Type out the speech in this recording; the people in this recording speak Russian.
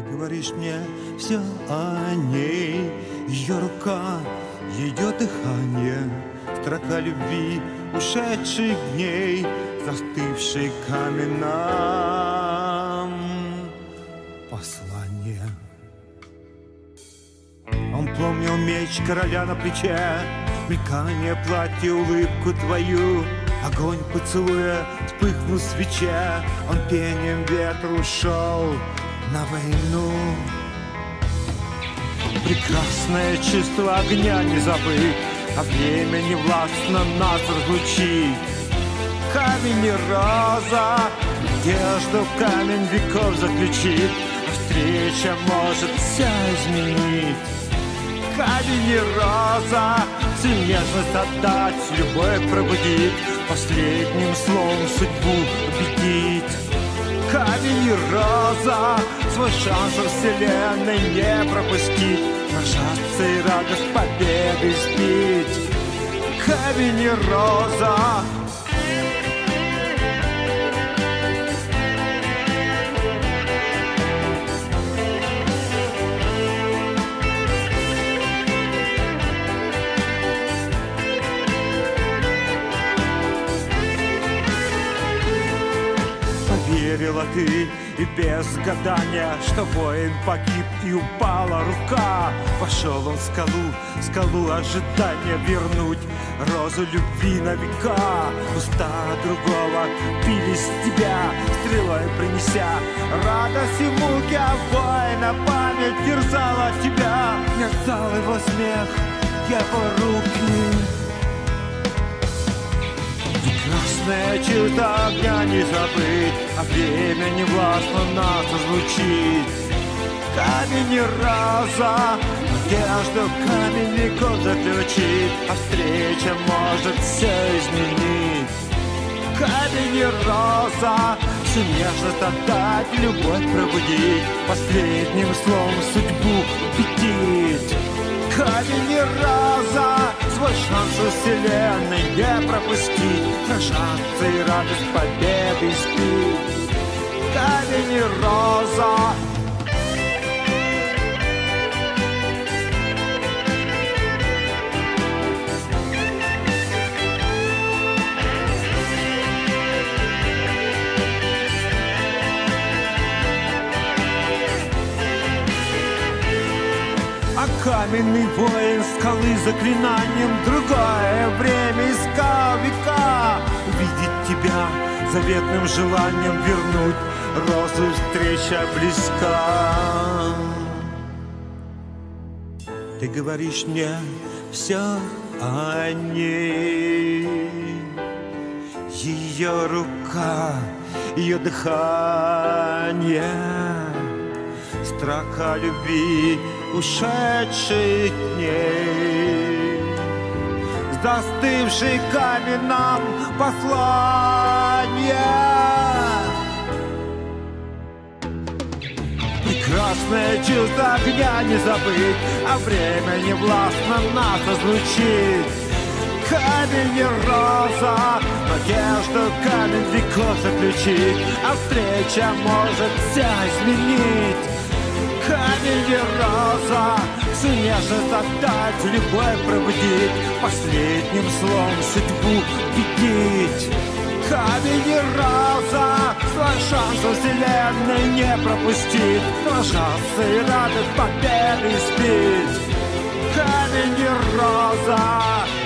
Ты говоришь мне все о ней. Ее рука, ее дыхание, строка любви ушедших дней, застывший каменам послание. Он помнил меч короля на плече, мелькание платья, улыбку твою, огонь поцелуя вспыхнул свеча. Он пением ветра ушел на войну. Прекрасное чувство огня не забыть, а время не властно нас разлучить. Камень и роза надежду в камень веков заключит, а встреча может все изменить. Камень и роза всю нежность отдать, любовь пробудит, последним словом судьбу победить. Камень и роза свой шанс во вселенной не пропустит, сражаться и радость победы спить. Камень и роза. Верила ты и без гадания, что воин погиб и упала рука. Пошел он в скалу, ожидания вернуть розу любви на века. Уста другого пились тебя, стрелой принеся радость и муки, а воина память терзала тебя. Мерцал его смех, его руки. Прекрасное чудо огня не забыть, а время не властно нас разлучить. Камень и роза надежду в камень веков заключит, а встреча может все изменить. Камень и роза всю нежность отдать, любовь пробудить, последним словом судьбу победить. Камень и роза свой шанс во вселенной не пропустить, сражаться и радость победы спить. Камень и роза. Каменный воин скалы заклинанием другое время искал века. Увидеть тебя заветным желанием вернуть, розу встреча близка. Ты говоришь мне все о ней. Ее рука, ее дыхание, строка любви ушедших дней, застывший каменам послание. Прекрасное чувство огня не забыть, а время не властно нас разлучить. Камень и роза надежду камень веков заключит, а встреча может все изменить. Камень и роза всю нежность отдать, любовь пробудить, последним словом судьбу победить. Камень и роза свой шанс во вселенной не пропустит, сражаться и радость победы спить. Камень и роза.